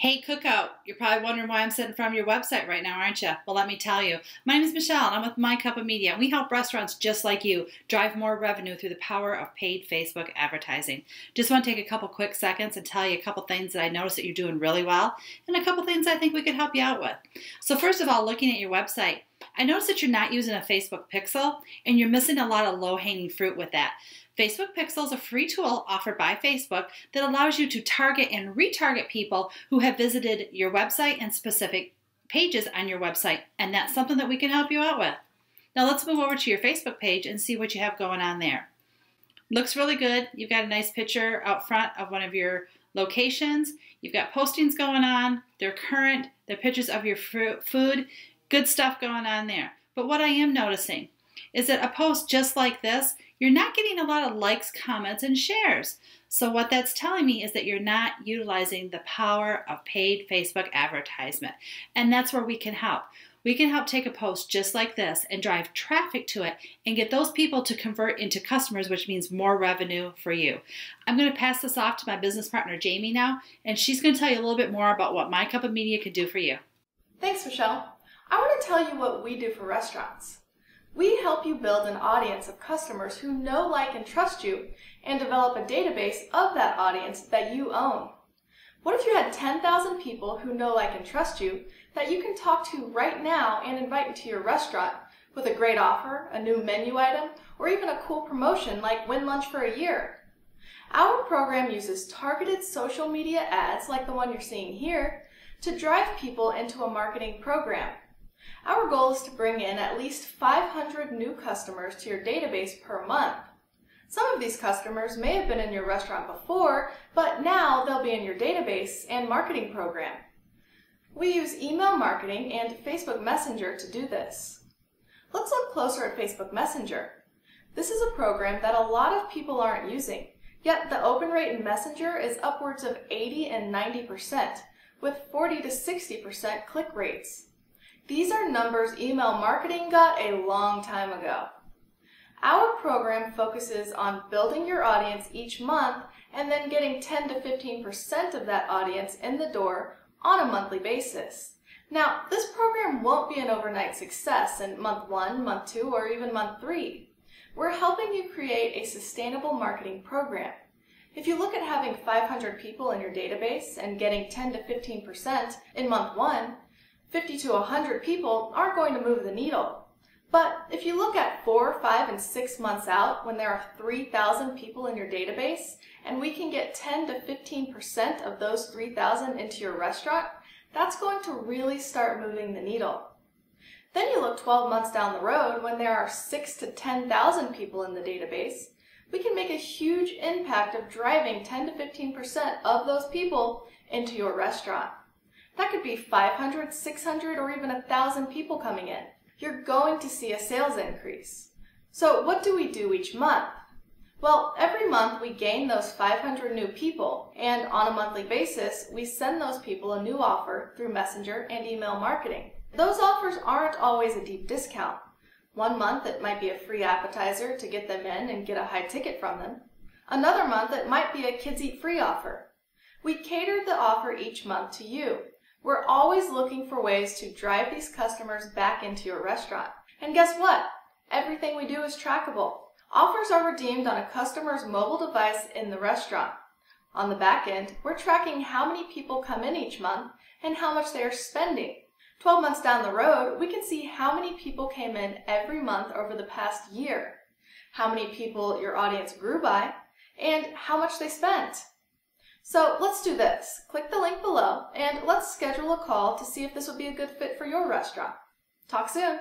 Hey Cookout, you're probably wondering why I'm sitting in front of your website right now, aren't you? Well, let me tell you. My name is Michelle and I'm with My Cup of Media. We help restaurants just like you drive more revenue through the power of paid Facebook advertising. Just want to take a couple quick seconds and tell you a couple things that I noticed that you're doing really well and a couple things I think we could help you out with. So first of all, looking at your website, I noticed that you're not using a Facebook Pixel and you're missing a lot of low-hanging fruit with that. Facebook Pixel is a free tool offered by Facebook that allows you to target and retarget people who have visited your website and specific pages on your website, and that's something that we can help you out with. Now let's move over to your Facebook page and see what you have going on there. Looks really good. You've got a nice picture out front of one of your locations. You've got postings going on. They're current. They're pictures of your food. Good stuff going on there. But what I am noticing is that a post just like this, you're not getting a lot of likes, comments, and shares. So what that's telling me is that you're not utilizing the power of paid Facebook advertisement. And that's where we can help. We can help take a post just like this and drive traffic to it and get those people to convert into customers, which means more revenue for you. I'm going to pass this off to my business partner, Jamie, now, and she's going to tell you a little bit more about what My Cup of Media can do for you. Thanks, Michelle. I want to tell you what we do for restaurants. We help you build an audience of customers who know, like, and trust you, and develop a database of that audience that you own. What if you had 10,000 people who know, like, and trust you that you can talk to right now and invite into your restaurant with a great offer, a new menu item, or even a cool promotion like Win Lunch for a Year? Our program uses targeted social media ads like the one you're seeing here to drive people into a marketing program. Our goal is to bring in at least 500 new customers to your database per month. Some of these customers may have been in your restaurant before, but now they'll be in your database and marketing program. We use email marketing and Facebook Messenger to do this. Let's look closer at Facebook Messenger. This is a program that a lot of people aren't using, yet the open rate in Messenger is upwards of 80 and 90%, with 40 to 60% click rates. These are numbers email marketing got a long time ago. Our program focuses on building your audience each month and then getting 10 to 15% of that audience in the door on a monthly basis. Now, this program won't be an overnight success in month 1, month 2, or even month 3. We're helping you create a sustainable marketing program. If you look at having 500 people in your database and getting 10 to 15% in month 1, 50 to 100 people aren't going to move the needle. But if you look at 4, 5, and 6 months out when there are 3,000 people in your database and we can get 10 to 15% of those 3,000 into your restaurant, that's going to really start moving the needle. Then you look 12 months down the road when there are 6 to 10,000 people in the database, we can make a huge impact of driving 10 to 15% of those people into your restaurant. That could be 500, 600, or even 1,000 people coming in. You're going to see a sales increase. So what do we do each month? Well, every month we gain those 500 new people, and on a monthly basis, we send those people a new offer through Messenger and email marketing. Those offers aren't always a deep discount. One month it might be a free appetizer to get them in and get a high ticket from them. Another month it might be a Kids Eat Free offer. We cater the offer each month to you. We're always looking for ways to drive these customers back into your restaurant. And guess what? Everything we do is trackable. Offers are redeemed on a customer's mobile device in the restaurant. On the back end, we're tracking how many people come in each month and how much they are spending. 12 months down the road, we can see how many people came in every month over the past year, how many people your audience grew by, and how much they spent. So let's do this. Click the link below and let's schedule a call to see if this would be a good fit for your restaurant. Talk soon.